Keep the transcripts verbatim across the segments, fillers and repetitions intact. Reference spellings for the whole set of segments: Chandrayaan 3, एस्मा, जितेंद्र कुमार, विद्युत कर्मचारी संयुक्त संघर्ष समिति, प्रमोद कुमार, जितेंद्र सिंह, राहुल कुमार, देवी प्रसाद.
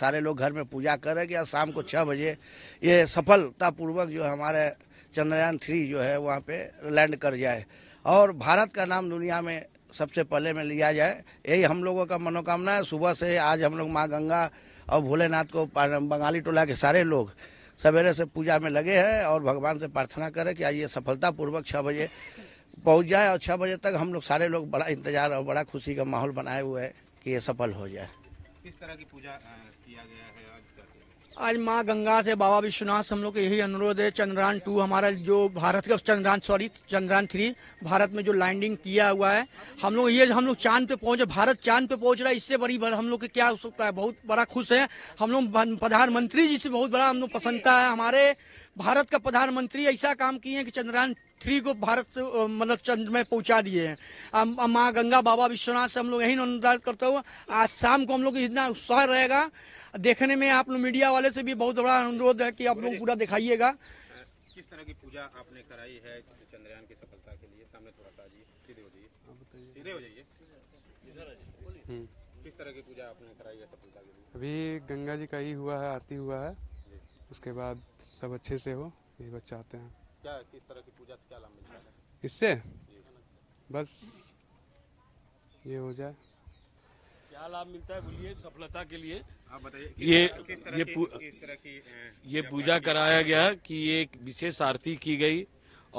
सारे लोग घर में पूजा करेंगे और शाम को छः बजे ये सफलतापूर्वक जो हमारे चंद्रयान थ्री जो है वहाँ पे लैंड कर जाए और भारत का नाम दुनिया में सबसे पहले में लिया जाए, यही हम लोगों का मनोकामना है। सुबह से आज हम लोग माँ गंगा और भोलेनाथ को बंगाली टोला के सारे लोग सवेरे से पूजा में लगे हैं और भगवान से प्रार्थना करें कि आज ये सफलतापूर्वक छः बजे पहुंच जाए और छः बजे तक हम लोग सारे लोग बड़ा इंतजार और बड़ा खुशी का माहौल बनाए हुए है कि ये सफल हो जाए। किस तरह की पूजा किया गया है आज? आज माँ गंगा से बाबा विश्वनाथ से हम लोग यही अनुरोध है, चंद्रयान टू हमारा जो भारत का चंद्रयान सॉरी चंद्रयान थ्री भारत में जो लैंडिंग किया हुआ है, हम लोग ये हम लोग चांद पे पहुंचे, भारत चांद पे पहुंच रहा है, इससे बड़ी हम लोग क्या हो सकता है। बहुत बड़ा खुश है हम लोग, प्रधानमंत्री जी से बहुत बड़ा हम लोग प्रसन्नता है। हमारे भारत का प्रधानमंत्री ऐसा काम किए हैं कि चंद्रयान थ्री को भारत से मतलब चंद्र में पहुंचा दिए हैं। माँ गंगा बाबा विश्वनाथ से हम लोग यही अनुरोध करते हुए आज शाम को हम लोग इतना उत्साह रहेगा देखने में। आप लोग मीडिया वाले से भी बहुत बड़ा अनुरोध है कि आप लोग पूरा दिखाइएगा। किस तरह की पूजा आपने कराई है चंद्रयान की सफलता के लिए? सामने थोड़ा सा आइए, सीधे हो जाइए, सीधे हो जाइए। किस तरह की पूजा आपने कराई है सफलता के लिए? अभी गंगा जी का ही हुआ है, आरती हुआ है, उसके बाद सब अच्छे से हो यही बच्चे आते हैं। क्या किस तरह की पूजा से क्या लाभ मिलता है इससे? बस ये हो जाए। क्या लाभ मिलता है बोलिए सफलता के लिए? आप बताइए। ये किस तरह ये की, किस तरह की ये पूजा कराया गया कि ये विशेष आरती की गई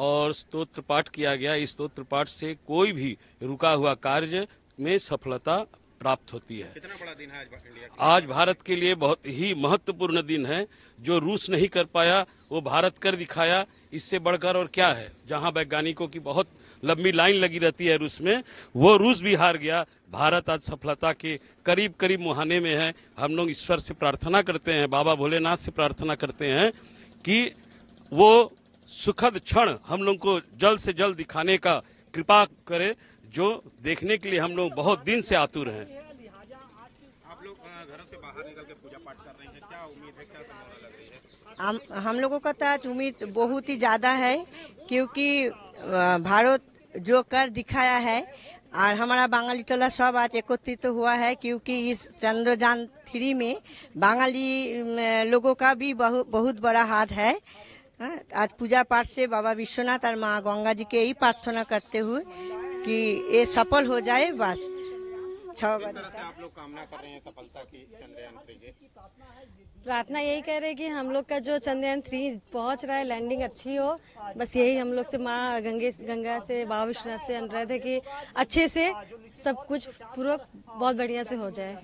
और स्तोत्र पाठ किया गया। इस स्तोत्र पाठ से कोई भी रुका हुआ कार्य में सफलता प्राप्त होती है। कितना बड़ा दिन है आज इंडिया के? आज भारत के लिए बहुत ही महत्वपूर्ण दिन है। जो रूस नहीं कर पाया वो भारत कर दिखाया, इससे बढ़कर और क्या है। जहां वैज्ञानिकों की बहुत लंबी लाइन लगी रहती है रूस में, वो रूस भी हार गया, भारत आज सफलता के करीब करीब मुहाने में है। हम लोग ईश्वर से प्रार्थना करते हैं, बाबा भोलेनाथ से प्रार्थना करते हैं कि वो सुखद क्षण हम लोग को जल्द से जल्द दिखाने का कृपा करे, जो देखने के लिए हम लोग बहुत दिन से आतुर हैं। आप लोग घरों से बाहर निकल के पूजा पाठ कर रहे हैं, क्या उम्मीद है, क्या संभावना लग रही है? हम हम लोगों का तो आज उम्मीद बहुत ही ज्यादा है, क्योंकि भारत जो कर दिखाया है और हमारा बंगाली टोला सब आज एकत्रित तो हुआ है, क्योंकि इस चंद्रयान थ्री में बंगाली लोगों का भी बहु, बहुत बड़ा हाथ है। आज पूजा पाठ से बाबा विश्वनाथ और माँ गंगा जी के ही प्रार्थना करते हुए कि ये सफल हो जाए। बस छह बजे आप लोग कामना कर रहे हैं सफलता की चंद्रयान थ्री की? प्रार्थना यही कह रहे हैं कि हम लोग का जो चंद्रयान थ्री पहुंच रहा है लैंडिंग अच्छी हो, बस यही हम लोग से माँ गंगे गंगा से बाबा विश्वनाथ से अनुरोध है कि अच्छे से सब कुछ पूर्वक बहुत बढ़िया से हो जाए।